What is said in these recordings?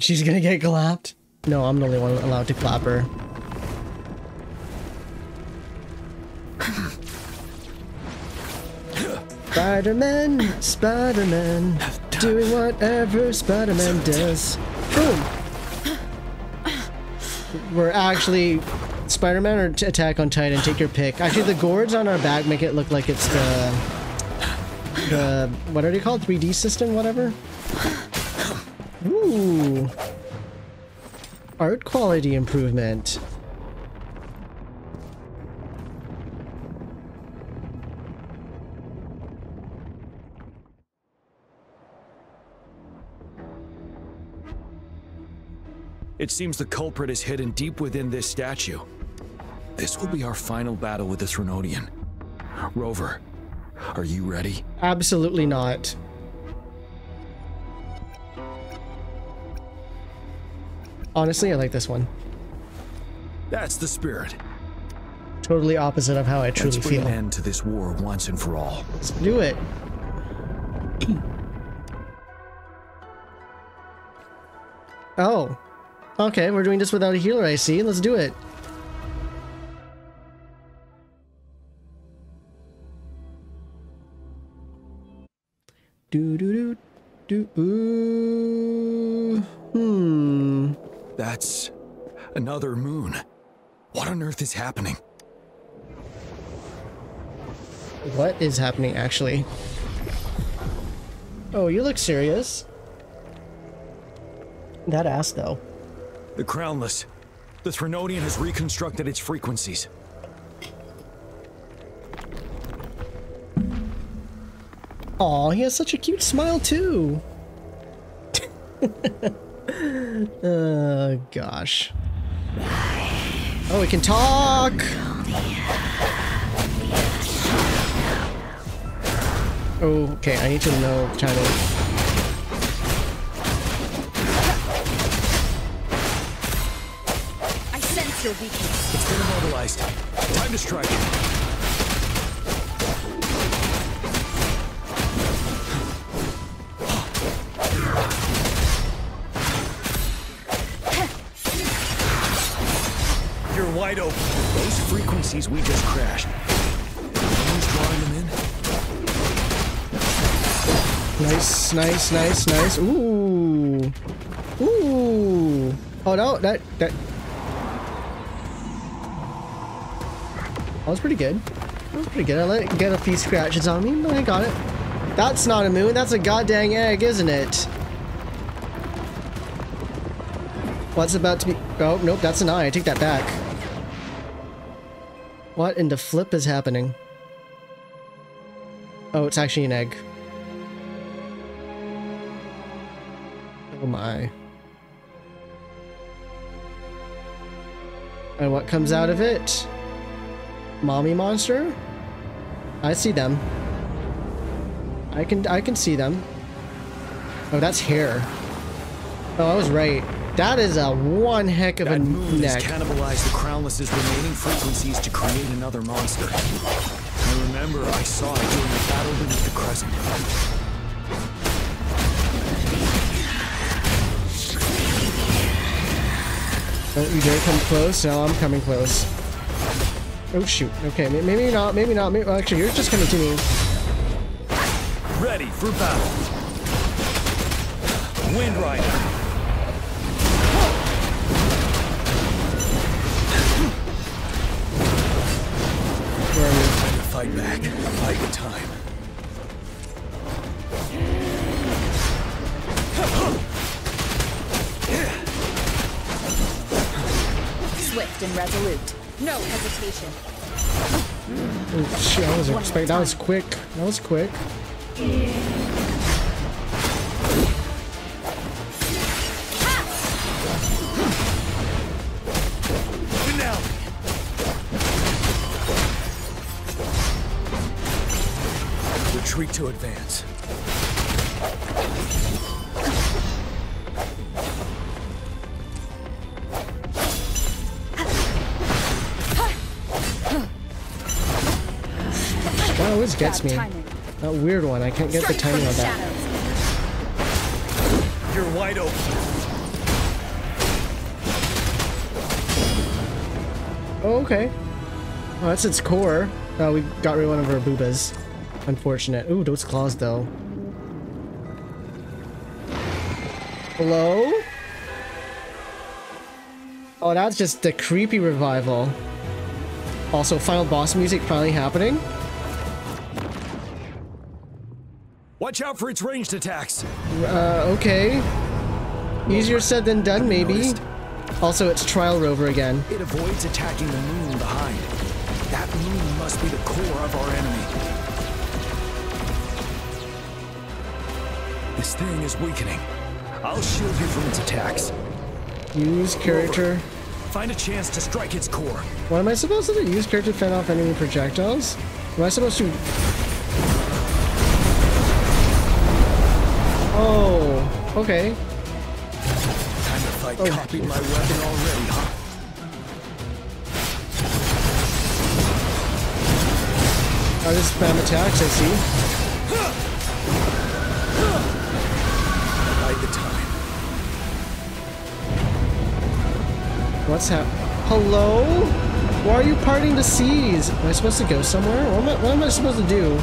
She's gonna get clapped. No, I'm the only one allowed to clap her. Spider-Man, Spider-Man, doing whatever Spider-Man does. Boom! We're actually Spider-Man or Attack on Titan, take your pick. Actually, the gourds on our back make it look like it's the what are they called? 3D system, whatever? Ooh. Art quality improvement. It seems the culprit is hidden deep within this statue. This will be our final battle with the Threnodian. Rover, are you ready? Absolutely not. Honestly, I like this one. That's the spirit. Totally opposite of how I truly feel. Let's bring an end to this war once and for all. Let's do it. Oh. Okay, we're doing this without a healer, I see. Let's do it. That's another moon. What on earth is happening? What is happening, actually? Oh, you look serious. That ass, though. The Crownless. The Threnodian has reconstructed its frequencies. Aw, he has such a cute smile, too. Oh, gosh. Oh, we can talk! Oh, okay, I need to know Chinese. It's been immobilized. Time to strike. You're wide open. Those frequencies we just crashed. Who's drawing them in? Nice, nice, nice, nice. Ooh. Ooh. Oh no, that. That was pretty good. That was pretty good. I let it get a few scratches on me, but I got it. That's not a moon. That's a goddamn egg, isn't it? What's about to be... Oh, nope. That's an eye. I take that back. What in the flip is happening? Oh, it's actually an egg. Oh my. And what comes out of it? Mommy monster? I see them. I can see them. Oh, that's hair. Oh, I was right. That is a one heck of a moon neck. Cannibalized the Crownless's remaining frequencies to create another monster. I remember I saw it during the battle beneath the crescent. Don't you dare come close. Now I'm coming close. Oh shoot, okay, maybe not, maybe not, maybe, actually you're just coming to me. Ready for battle. Wind Rider. Where are we? Time to fight back, fight the time. Swift and resolute. No hesitation. Oh shit, I wasn't expecting that. Was quick. That was quick. Now. Retreat to advance. Always gets me. That weird one. I can't get the timing on that. You're wide open. Oh, okay. Oh, that's its core. Oh, we got rid of one of our boobas. Unfortunate. Ooh, those claws, though. Hello? Oh, that's just the creepy revival. Also, final boss music finally happening. Watch out for its ranged attacks. Okay. Easier said than done, maybe. Also, it's Trial Rover again. It avoids attacking the moon behind. That moon must be the core of our enemy. This thing is weakening. I'll shield you from its attacks. Use character. Rover, find a chance to strike its core. What am I supposed to do? Use character to fend off enemy projectiles? Am I supposed to... Oh, okay. I copied my weapon already, huh? I just spam attacks, I see. Hide the time. What's happening? Hello? Why are you parting the seas? Am I supposed to go somewhere? What am I supposed to do?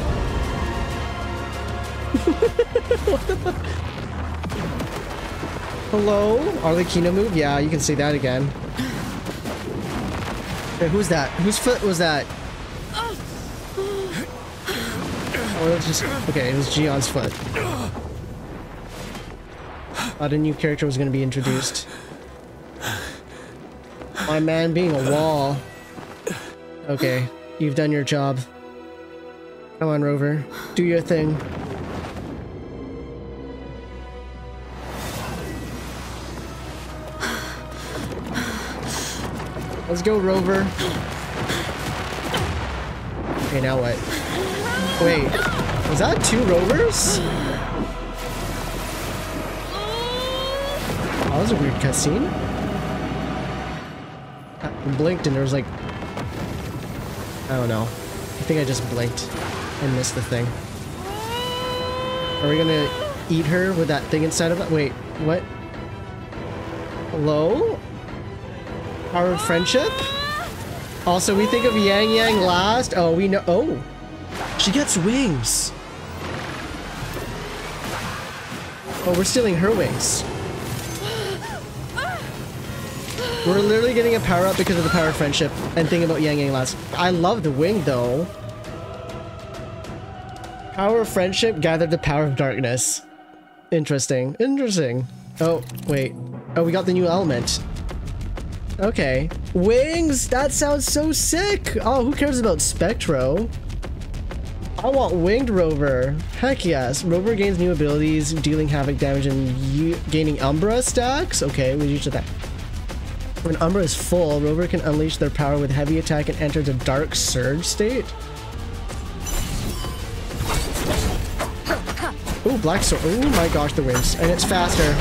What the fuck? Hello? Arlecchino move? Yeah, you can say that again. Wait, who's that? Whose foot was that? Oh, it was just... Okay, it was Jian's foot. Thought a new character was going to be introduced. My man being a wall. Okay, you've done your job. Come on, Rover. Do your thing. Let's go, Rover. Okay, now what? Wait, was that two Rovers? Oh, that was a weird cutscene. I blinked and there was like... I don't know. I think I just blinked and missed the thing. Are we gonna eat her with that thing inside of it? Wait, what? Hello? Our friendship. Also, we think of Yang Yang last. Oh, we know. Oh, she gets wings. Oh, we're stealing her wings. We're literally getting a power up because of the power of friendship and thinking about Yang Yang last. I love the wing though. Power of friendship gathered the power of darkness. Interesting. Interesting. Oh, wait. Oh, we got the new element. Okay. Wings! That sounds so sick! Oh, who cares about Spectro? I want Winged Rover. Heck yes. Rover gains new abilities, dealing havoc damage, and gaining Umbra stacks? Okay, we reached that. When Umbra is full, Rover can unleash their power with heavy attack and enter the Dark Surge state. Ooh, Black Sword. Oh my gosh, the wings. And it's faster.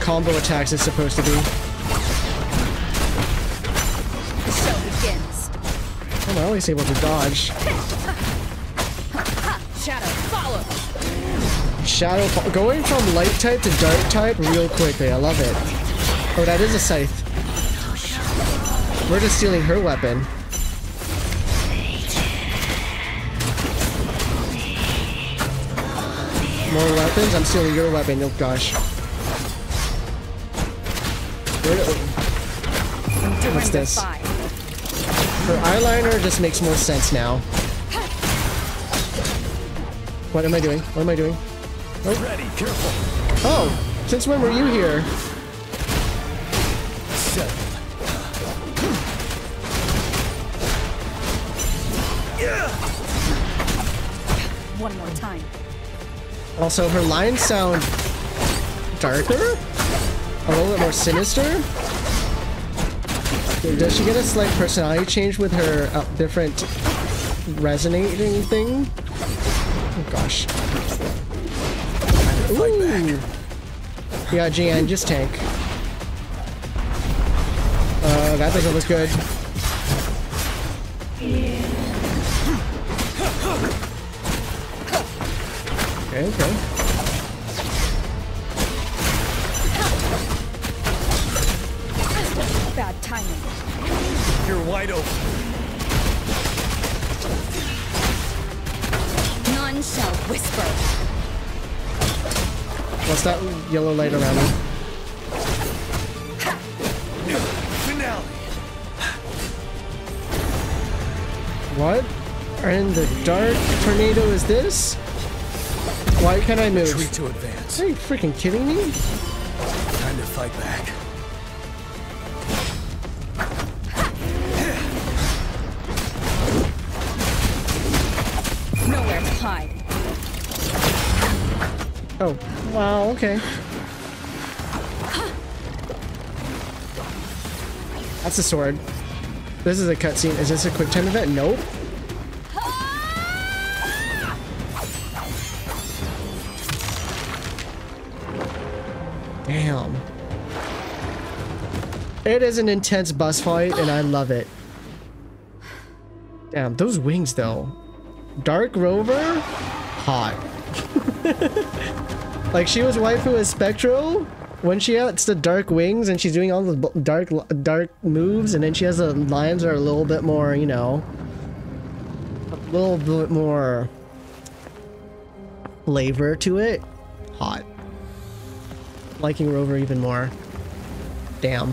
Combo attacks is supposed to be. The show begins. I'm always able to dodge. Shadow follow. Shadow follow. Going from light type to dark type real quickly. I love it. Oh, that is a scythe. We're just stealing her weapon. More weapons. I'm stealing your weapon. Oh gosh. What's this? Her eyeliner just makes more sense now. What am I doing? What am I doing? Oh, ready, careful. Oh, since when were you here? One more time. Also, her lines sound darker? A little bit more sinister? Does she get a slight personality change with her different resonating thing? Oh gosh. Ooh! Yeah, Jian, just tank. That doesn't look good. Okay, okay. Bad timing. You're wide open. None shall whisper. What's that yellow light around me? Finale. What? And the dark tornado is this? Why can't I move? Retreat to advance. Are you freaking kidding me? Time to fight back. Oh, wow, okay. That's a sword. This is a cutscene. Is this a quick time event? Nope. Damn. It is an intense boss fight, and I love it. Damn, those wings, though. Dark Rover? Hot. Like, she was waifu as Spectro when she has the dark wings and she's doing all the dark moves, and then she has the lions that are a little bit more, you know, a little bit more flavor to it. Hot. Liking Rover even more. Damn.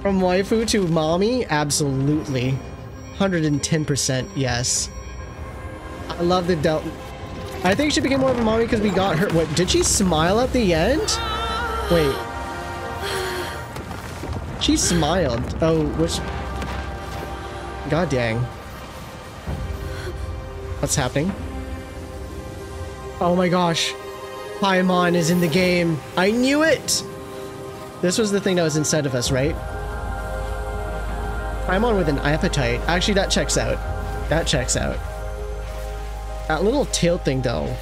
From waifu to mommy? Absolutely. 110% yes. I love the doubt. I think she became more of a mommy because we got her. What, did she smile at the end? Wait. She smiled. Oh, which. God dang. What's happening? Oh my gosh. Paimon is in the game. I knew it! This was the thing that was inside of us, right? Paimon with an appetite. Actually, that checks out. That checks out. That little tail thing, though.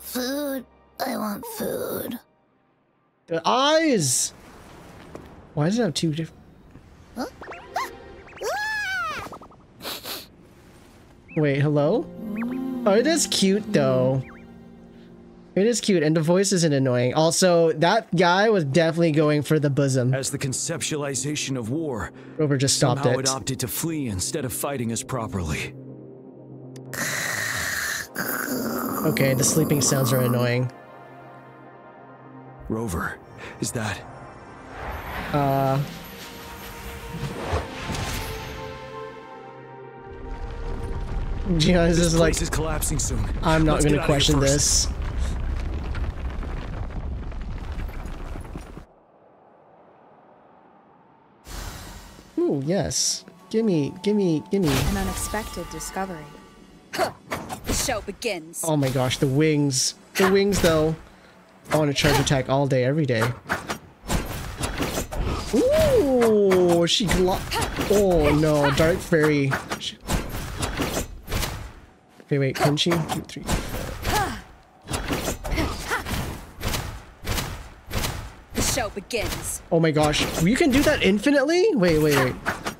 Food. I want food. The eyes! Why does it have two different... Huh? Wait, hello? Oh, it is cute, though. It is cute, and the voice isn't annoying. Also, that guy was definitely going for the bosom. As the conceptualization of war, Rover just stopped it. It opted to flee instead of fighting us properly. Okay, the sleeping sounds are annoying. Rover, is that? Jian is just like, this place is collapsing soon. I'm not going to question this. Oh, yes. Gimme. An unexpected discovery. The show begins. Oh my gosh, the wings. The wings, though. I want to charge attack all day, every day. Ooh, she glocked. Oh no, Dark Fairy. Okay, wait, couldn't she? 2, 3, 4. The show begins. Oh my gosh, you can do that infinitely? Wait.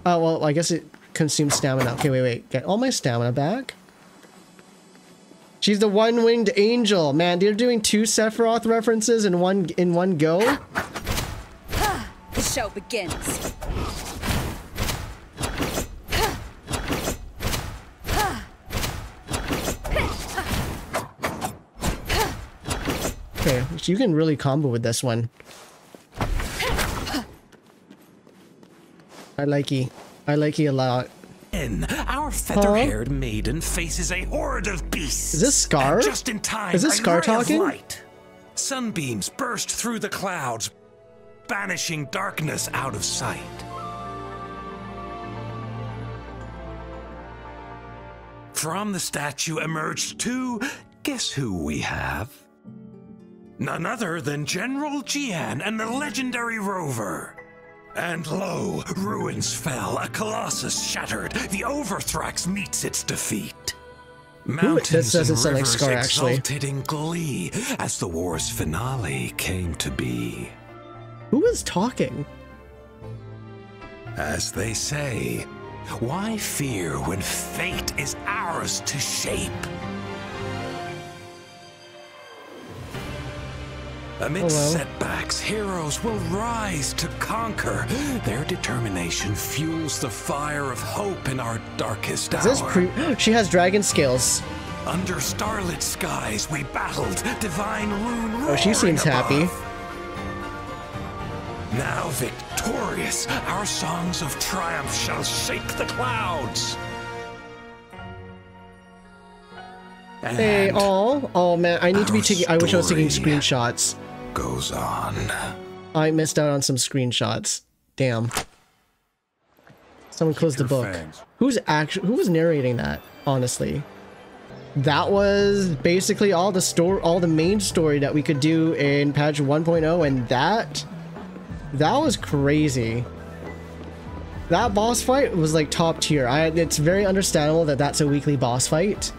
Oh, well, I guess it consumes stamina. Okay, wait. Get all my stamina back. She's the one-winged angel. Man, they're doing 2 Sephiroth references in one go. The show begins. Okay, so you can really combo with this one. I like you a lot. Our feather-haired maiden faces a horde of beasts. Is this Scar? Just in time, is this Scar talking? Light. Sunbeams burst through the clouds, banishing darkness out of sight. From the statue emerged 2. Guess who we have? None other than General Jian and the legendary Rover. And lo, ruins fell, a colossus shattered. The Overthrax meets its defeat. Mountains and rivers exulted in glee as the war's finale came to be. Who is talking? As they say, why fear when fate is ours to shape? Amidst setbacks, heroes will rise to conquer. Their determination fuels the fire of hope in our darkest hour. She has dragon scales. Under starlit skies, we battled, divine rune roaring she seems happy. Now victorious, our songs of triumph shall shake the clouds. And hey, oh man, I need to be taking, I wish I was taking screenshots. Goes on. I missed out on some screenshots. Damn. Someone closed the book. Who's actually, who was narrating that? Honestly, that was basically all the main story that we could do in patch 1.0, and that was crazy. That boss fight was like top tier. It's very understandable that that's a weekly boss fight.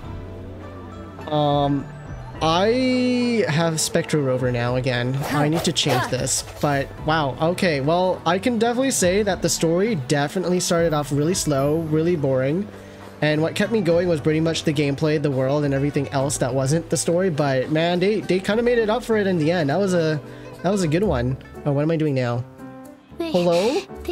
I have Spectro Rover now again. I need to change this, but wow. Okay, well, I can definitely say that the story definitely started off really slow, really boring. And what kept me going was pretty much the gameplay, the world, and everything else that wasn't the story. But man, they kind of made it up for it in the end. That was a good one. Oh, what am I doing now? Hello?